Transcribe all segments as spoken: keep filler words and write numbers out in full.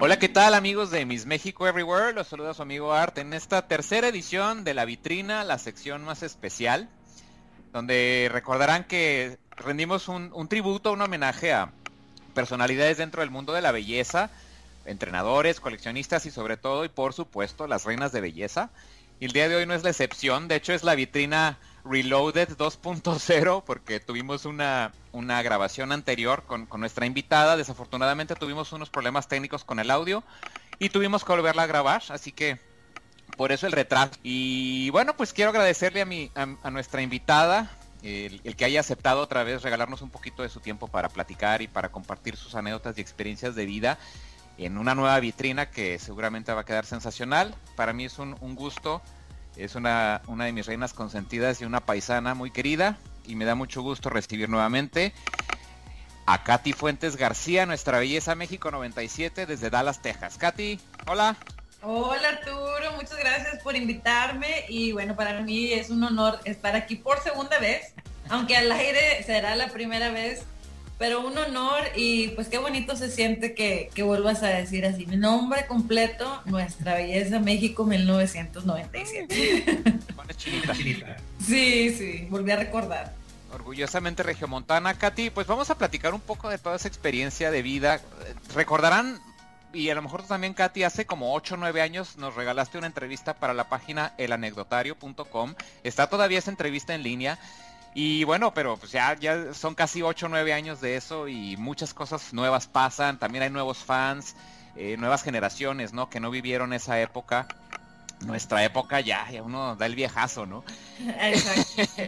Hola, ¿qué tal amigos de Miss México Everywhere? Los saluda su amigo Art en esta tercera edición de La Vitrina, la sección más especial, donde recordarán que rendimos un, un tributo, un homenaje a personalidades dentro del mundo de la belleza, entrenadores, coleccionistas y sobre todo, y por supuesto, las reinas de belleza. Y el día de hoy no es la excepción, de hecho es La Vitrina Reloaded dos punto cero, porque tuvimos una, una grabación anterior con, con nuestra invitada. Desafortunadamente tuvimos unos problemas técnicos con el audio y tuvimos que volverla a grabar, así que por eso el retraso. Y bueno, pues quiero agradecerle a, mi, a, a nuestra invitada el, el que haya aceptado otra vez regalarnos un poquito de su tiempo para platicar y para compartir sus anécdotas y experiencias de vida en una nueva vitrina que seguramente va a quedar sensacional. Para mí es un, un gusto. Es una, una de mis reinas consentidas y una paisana muy querida, y me da mucho gusto recibir nuevamente a Katty Fuentes García, Nuestra Belleza México noventa y siete, desde Dallas, Texas. Katty, hola. Hola Arturo, muchas gracias por invitarme, y bueno, para mí es un honor estar aquí por segunda vez, aunque al aire será la primera vez, pero un honor, y pues qué bonito se siente que, que vuelvas a decir así, mi nombre completo, Nuestra Belleza México mil novecientos noventa y siete. Sí, sí, volví a recordar. Orgullosamente regiomontana. Katty, pues vamos a platicar un poco de toda esa experiencia de vida. Recordarán, y a lo mejor tú también, Katty, hace como ocho o nueve años nos regalaste una entrevista para la página el anecdotario punto com. Está todavía esa entrevista en línea. Y bueno, pero pues ya, ya son casi ocho o nueve años de eso, y muchas cosas nuevas pasan, también hay nuevos fans, eh, nuevas generaciones, ¿no? Que no vivieron esa época, nuestra época ya, ya uno da el viejazo, ¿no? Exacto.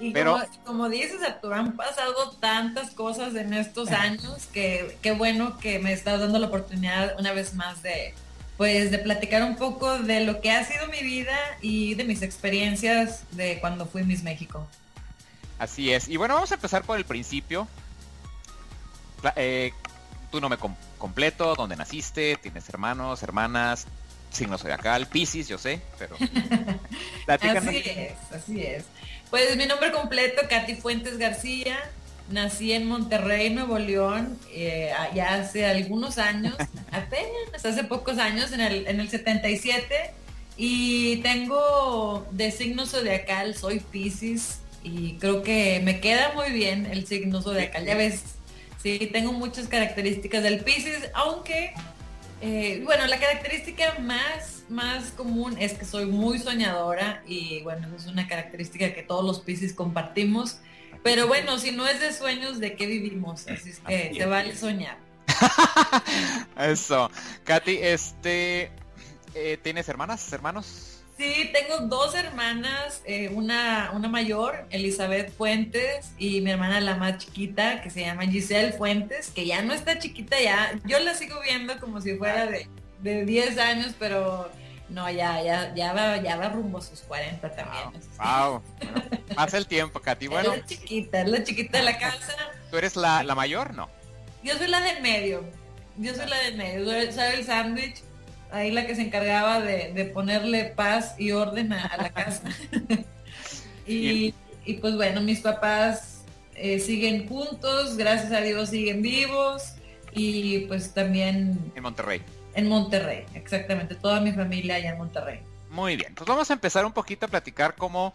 Y pero, como, como dices, Arturo, han pasado tantas cosas en estos años que qué bueno que me estás dando la oportunidad una vez más de, pues, de platicar un poco de lo que ha sido mi vida y de mis experiencias de cuando fui Miss México. Así es. Y bueno, vamos a empezar por el principio. Eh, tu nombre com completo, dónde naciste, tienes hermanos, hermanas, signo zodiacal, Piscis, yo sé, pero... Así es, así es. Pues mi nombre completo, Katty Fuentes García, nací en Monterrey, Nuevo León, eh, ya hace algunos años, apenas hace pocos años, en el, en el setenta y siete, y tengo de signo zodiacal, soy Piscis, y creo que me queda muy bien el signo zodiacal, ya ves, sí, tengo muchas características del Piscis, aunque, eh, bueno, la característica más, más común es que soy muy soñadora, y bueno, es una característica que todos los Piscis compartimos, pero bueno, si no es de sueños, ¿de qué vivimos? Así es que Así es. Te vale soñar. Eso, Katty, este, eh, ¿tienes hermanas, hermanos? Sí, tengo dos hermanas, eh, una, una mayor, Elizabeth Fuentes, y mi hermana la más chiquita, que se llama Giselle Fuentes, que ya no está chiquita ya. Yo la sigo viendo como si fuera de, de diez años, pero no, ya, ya, ya va, ya va rumbo a sus cuarenta también. Wow, wow. Bueno, pasa el tiempo, Katty. Bueno. Es la chiquita, es la chiquita de la casa. ¿Tú eres la, la mayor, no? Yo soy la de medio. Yo soy la de medio, soy, soy el sándwich. Ahí la que se encargaba de, de ponerle paz y orden a, a la casa. y, y pues bueno, mis papás eh, siguen juntos, gracias a Dios siguen vivos, y pues también... En Monterrey. En Monterrey, exactamente, toda mi familia allá en Monterrey. Muy bien, pues vamos a empezar un poquito a platicar como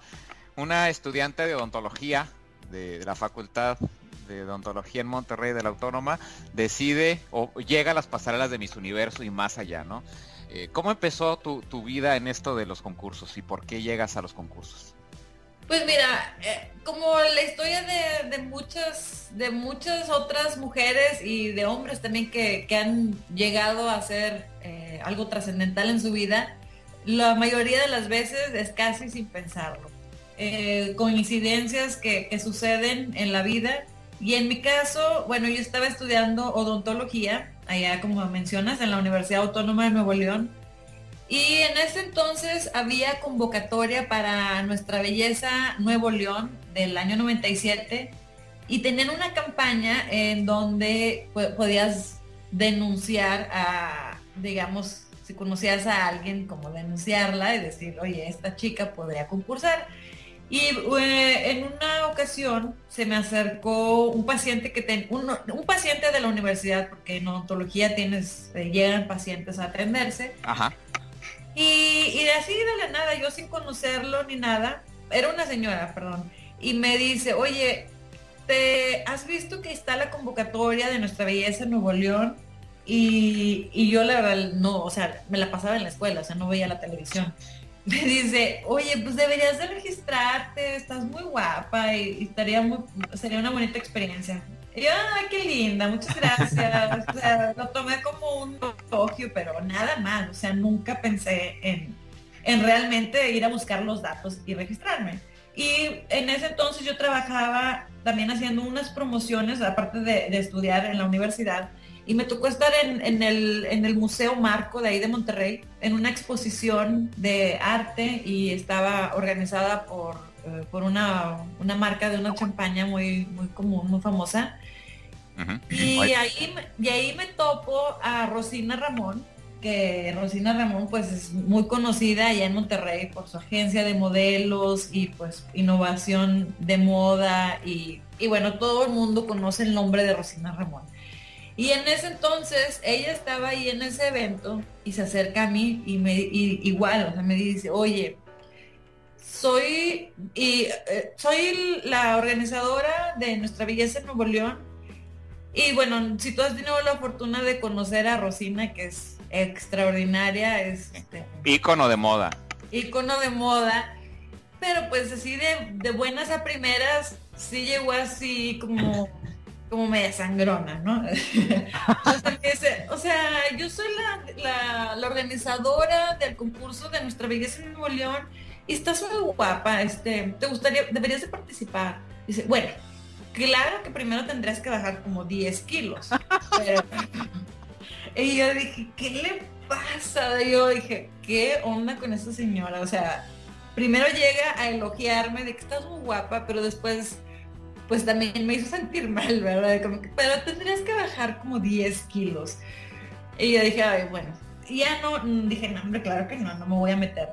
una estudiante de odontología de, de la Facultad de Odontología en Monterrey de la Autónoma decide o llega a las pasarelas de Miss Universo y más allá, ¿no? Eh, ¿Cómo empezó tu, tu vida en esto de los concursos y por qué llegas a los concursos? Pues mira, eh, como la historia de, de, muchas, de muchas otras mujeres y de hombres también que, que han llegado a hacer eh, algo trascendental en su vida, la mayoría de las veces es casi sin pensarlo. Eh, coincidencias que, que suceden en la vida. Y en mi caso, bueno, yo estaba estudiando odontología, allá como mencionas, en la Universidad Autónoma de Nuevo León. Y en ese entonces había convocatoria para Nuestra Belleza Nuevo León del año noventa y siete. Y tenían una campaña en donde podías denunciar a, digamos, si conocías a alguien, como denunciarla y decir, oye, esta chica podría concursar. Y eh, en una ocasión se me acercó un paciente que ten, un, un paciente de la universidad, porque en odontología tienes, eh, llegan pacientes a atenderse. Ajá. Y, y de así de la nada, yo sin conocerlo ni nada, era una señora, perdón, y me dice, oye, ¿te has visto que está la convocatoria de Nuestra Belleza Nuevo León? Y, y yo la verdad no, o sea, me la pasaba en la escuela, o sea, no veía la televisión. Me dice, oye, pues deberías de registrarte, estás muy guapa y, y estaría muy, sería una bonita experiencia. Y yo, ay, qué linda, muchas gracias. O sea, lo tomé como un elogio, pero nada más, o sea, nunca pensé en, en realmente ir a buscar los datos y registrarme. Y en ese entonces yo trabajaba también haciendo unas promociones, aparte de, de estudiar en la universidad, y me tocó estar en, en, el, en el Museo Marco de ahí de Monterrey, en una exposición de arte, y estaba organizada por, eh, por una, una marca de una champaña muy, muy común, muy famosa. Uh-huh. Y, ahí, y ahí me topo a Rosina Ramón, que Rosina Ramón pues es muy conocida allá en Monterrey por su agencia de modelos y pues innovación de moda, y, y bueno, todo el mundo conoce el nombre de Rosina Ramón. Y en ese entonces, ella estaba ahí en ese evento y se acerca a mí y me y, igual, o sea, me dice, oye, soy, y, eh, soy la organizadora de Nuestra Belleza Nuevo León. Y bueno, si tú has tenido la fortuna de conocer a Rosina, que es extraordinaria, es este, ícono de moda. Ícono de moda, pero pues así de, de buenas a primeras, sí llegó así como... como media sangrona, ¿no? Entonces me dice, o sea, yo soy la, la, la organizadora del concurso de Nuestra Belleza en Nuevo León y estás muy guapa, este, te gustaría, deberías de participar. Dice, bueno, claro que primero tendrías que bajar como diez kilos. Pero... y yo dije, ¿qué le pasa? Yo dije, ¿qué onda con esta señora? O sea, primero llega a elogiarme de que estás muy guapa, pero después... pues también me hizo sentir mal, ¿verdad? Como que, pero tendrías que bajar como diez kilos. Y yo dije, ay, bueno, y ya no, dije, no, hombre, claro que no, no me voy a meter.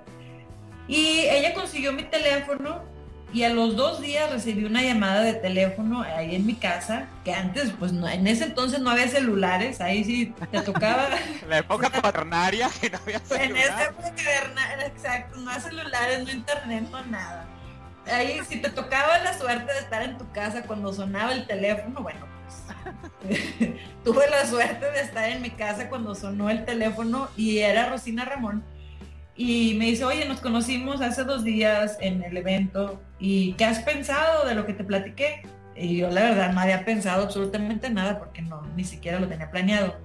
Y ella consiguió mi teléfono y a los dos días recibí una llamada de teléfono ahí en mi casa, que antes, pues no, en ese entonces no había celulares, ahí sí te tocaba. En la época cuaternaria que no había celulares. En esa época cuaternaria, exacto, no había celulares, no internet, no nada. Ahí, si te tocaba la suerte de estar en tu casa cuando sonaba el teléfono, bueno, pues, tuve la suerte de estar en mi casa cuando sonó el teléfono y era Rosina Ramón. Y me dice, oye, nos conocimos hace dos días en el evento y ¿qué has pensado de lo que te platiqué? Y yo la verdad no había pensado absolutamente nada porque no, ni siquiera lo tenía planeado.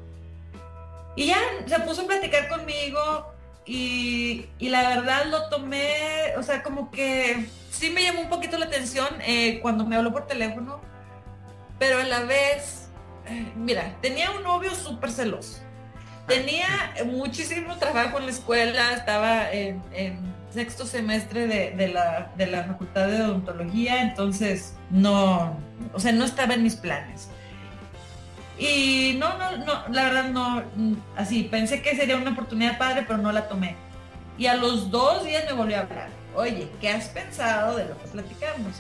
Y ya se puso a platicar conmigo. Y, y la verdad lo tomé, o sea, como que sí me llamó un poquito la atención eh, cuando me habló por teléfono, pero a la vez, eh, mira, tenía un novio súper celoso, tenía muchísimo trabajo en la escuela, estaba en, en sexto semestre de, de, la, de la facultad de odontología, entonces no, o sea, no estaba en mis planes. Y no, no, no, la verdad no, así, pensé que sería una oportunidad padre, pero no la tomé. Y a los dos días me volvió a hablar. Oye, ¿qué has pensado de lo que platicamos?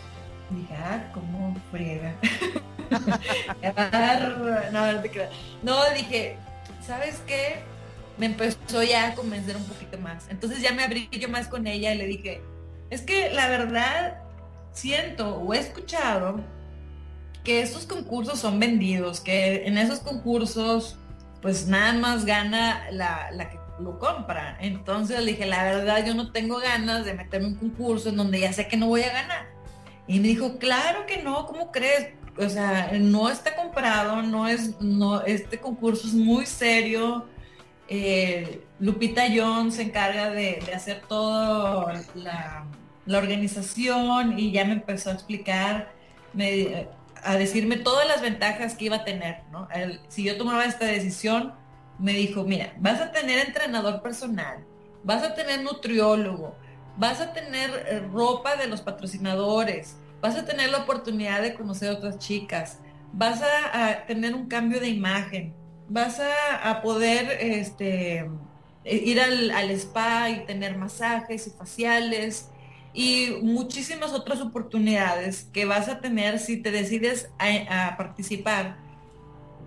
Y dije, ah, cómo friega. no, no, te no, dije, ¿sabes qué? Me empezó ya a convencer un poquito más. Entonces ya me abrí yo más con ella y le dije, es que la verdad siento o he escuchado que esos concursos son vendidos, que en esos concursos pues nada más gana la, la que lo compra. Entonces le dije, la verdad yo no tengo ganas de meterme en un concurso en donde ya sé que no voy a ganar. Y me dijo, claro que no, ¿cómo crees? O sea, no está comprado, no es, no, este concurso es muy serio. Eh, Lupita Jones se encarga de, de hacer toda la, la organización y ya me empezó a explicar, me, a decirme todas las ventajas que iba a tener, ¿no? El, si yo tomaba esta decisión, me dijo, mira, vas a tener entrenador personal, vas a tener nutriólogo, vas a tener ropa de los patrocinadores, vas a tener la oportunidad de conocer a otras chicas, vas a, a tener un cambio de imagen, vas a, a poder este, ir al, al spa y tener masajes y faciales, y muchísimas otras oportunidades que vas a tener si te decides a, a participar,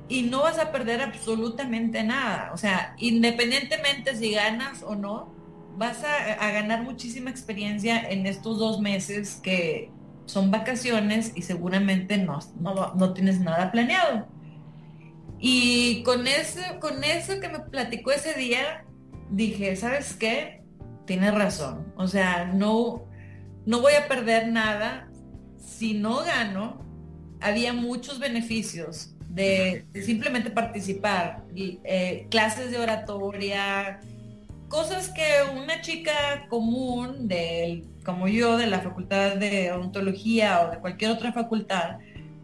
y no vas a perder absolutamente nada. O sea, independientemente si ganas o no, vas a, a ganar muchísima experiencia en estos dos meses que son vacaciones y seguramente no, no, no tienes nada planeado. Y con eso, con eso que me platicó ese día, dije, ¿sabes qué? Tienes razón. O sea, no, no voy a perder nada. Si no gano, había muchos beneficios de, de simplemente participar. Y, eh, clases de oratoria, cosas que una chica común, de, como yo, de la facultad de odontología o de cualquier otra facultad,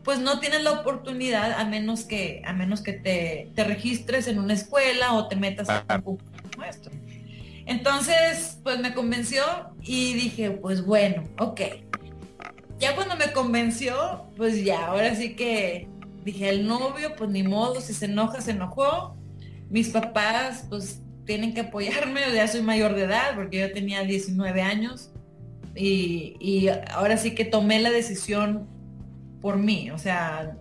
pues no tienes la oportunidad a menos que, a menos que te, te registres en una escuela o te metas a un curso como esto. Entonces, pues me convenció y dije, pues bueno, ok. Ya cuando me convenció, pues ya, ahora sí que dije, el novio, pues ni modo, si se enoja, se enojó. Mis papás, pues tienen que apoyarme, ya soy mayor de edad, porque yo tenía diecinueve años. Y, y ahora sí que tomé la decisión por mí. O sea,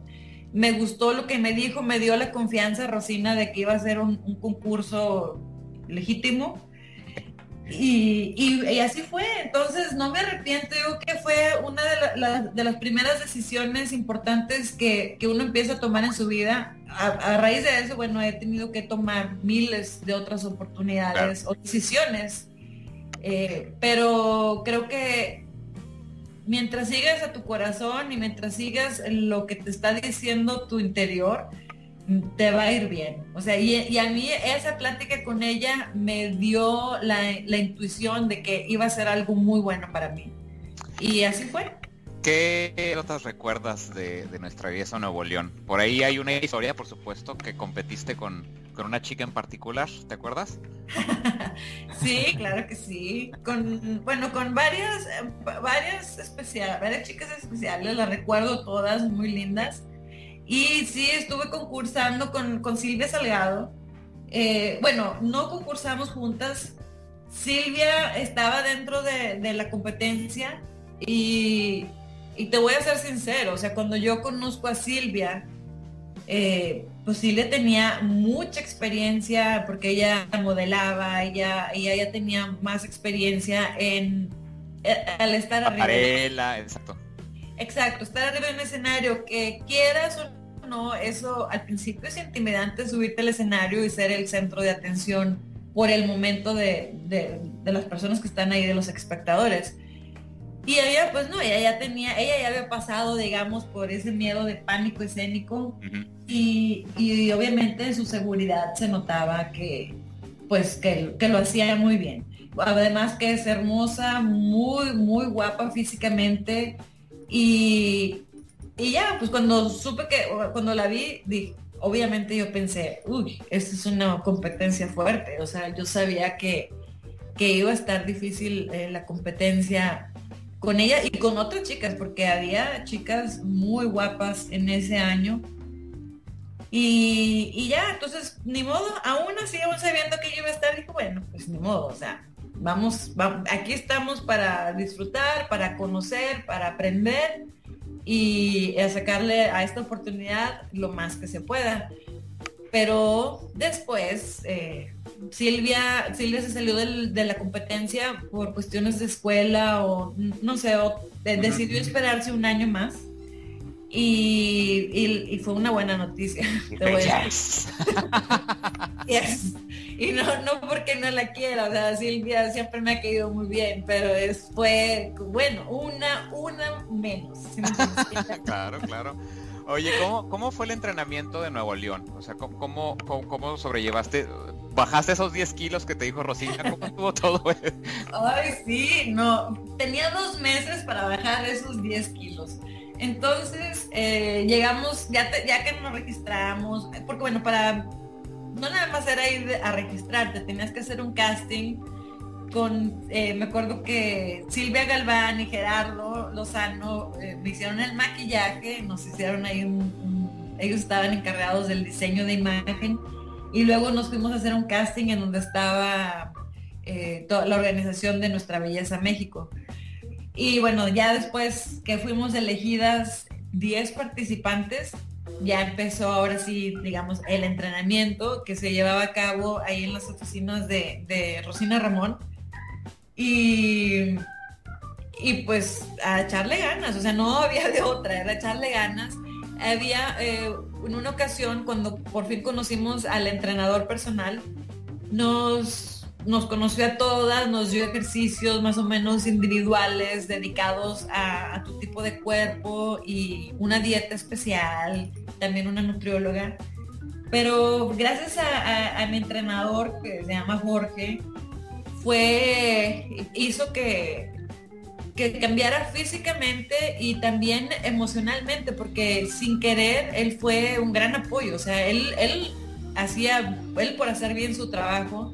me gustó lo que me dijo, me dio la confianza Rosina de que iba a ser un, un concurso legítimo, y, y, y así fue. Entonces no me arrepiento, digo que fue una de, la, la, de las primeras decisiones importantes que, que uno empieza a tomar en su vida. A, a raíz de eso, bueno, he tenido que tomar miles de otras oportunidades, claro, o decisiones, eh, pero creo que mientras sigas a tu corazón y mientras sigas lo que te está diciendo tu interior, te va a ir bien. O sea, y, y a mí esa plática con ella me dio la, la intuición de que iba a ser algo muy bueno para mí. Y así fue. ¿Qué otras recuerdas de, de Nuestra Belleza Nuevo León? Por ahí hay una historia, por supuesto, que competiste con, con una chica en particular, ¿te acuerdas? Sí, claro que sí. Con, bueno, con varias, varias especiales, varias chicas especiales, las recuerdo todas, muy lindas. Y sí, estuve concursando con, con Silvia Salgado. Eh, bueno, no concursamos juntas. Silvia estaba dentro de, de la competencia y, y te voy a ser sincero, o sea, cuando yo conozco a Silvia, eh, pues Silvia tenía mucha experiencia porque ella modelaba, ella, ella ya tenía más experiencia en, al estar arriba. Aparela, exacto. Exacto, estar arriba de un escenario, que quieras o no, eso al principio es intimidante, subirte al escenario y ser el centro de atención por el momento de, de, de las personas que están ahí, de los espectadores. Y ella, pues no, ella ya tenía, ella ya había pasado, digamos, por ese miedo de pánico escénico, uh-huh. y, y obviamente su seguridad se notaba que, pues, que, que lo hacía muy bien. Además que es hermosa, muy, muy guapa físicamente. Y, y ya, pues cuando supe que, cuando la vi, dije, obviamente yo pensé, uy, esta es una competencia fuerte. O sea, yo sabía que, que iba a estar difícil eh, la competencia con ella y con otras chicas, porque había chicas muy guapas en ese año. Y, y ya, entonces, ni modo, aún así, aún sabiendo que yo iba a estar, dije, bueno, pues ni modo, o sea, Vamos, vamos, aquí estamos para disfrutar, para conocer, para aprender y a sacarle a esta oportunidad lo más que se pueda. Pero después eh, Silvia, Silvia se salió del, de la competencia por cuestiones de escuela o no sé, o de, decidió esperarse un año más y, y, y fue una buena noticia. Te voy a decir. Yes. Y no, no porque no la quiera, o sea, Silvia siempre me ha caído muy bien, pero es, fue, bueno, una, una menos. Claro, claro. Oye, ¿cómo, cómo fue el entrenamiento de Nuevo León? O sea, ¿cómo, cómo, cómo sobrellevaste, bajaste esos diez kilos que te dijo Rosina? ¿Cómo estuvo todo eso? Ay, sí, no, tenía dos meses para bajar esos diez kilos. Entonces, eh, llegamos, ya, te, ya que nos registramos, porque bueno, para... no nada más era ir a registrarte, tenías que hacer un casting con, eh, me acuerdo que Silvia Galván y Gerardo Lozano eh, me hicieron el maquillaje, nos hicieron ahí un, un, ellos estaban encargados del diseño de imagen y luego nos fuimos a hacer un casting en donde estaba eh, toda la organización de Nuestra Belleza México. Y bueno, ya después que fuimos elegidas diez participantes, ya empezó ahora sí, digamos, el entrenamiento que se llevaba a cabo ahí en las oficinas de, de Rosina Ramón. Y, y pues a echarle ganas, o sea, no había de otra, era echarle ganas. Había, eh, en una ocasión, cuando por fin conocimos al entrenador personal, nos, nos conoció a todas, nos dio ejercicios más o menos individuales dedicados a, a tu tipo de cuerpo y una dieta especial, también una nutrióloga. Pero gracias a, a, a mi entrenador, que se llama Jorge, fue, hizo que... que cambiara físicamente y también emocionalmente, porque sin querer él fue un gran apoyo, o sea, él, él hacía, él por hacer bien su trabajo.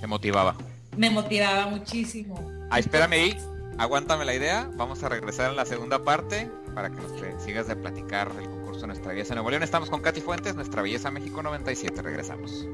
Te motivaba. Me motivaba muchísimo. Ah, espérame ahí, aguántame la idea, vamos a regresar a la segunda parte para que nos sigas de platicar del concurso Nuestra Belleza Nuevo León. Estamos con Katty Fuentes, Nuestra Belleza México noventa y siete, regresamos.